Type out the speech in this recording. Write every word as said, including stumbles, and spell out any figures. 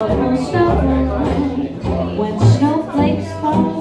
When snowflakes fall,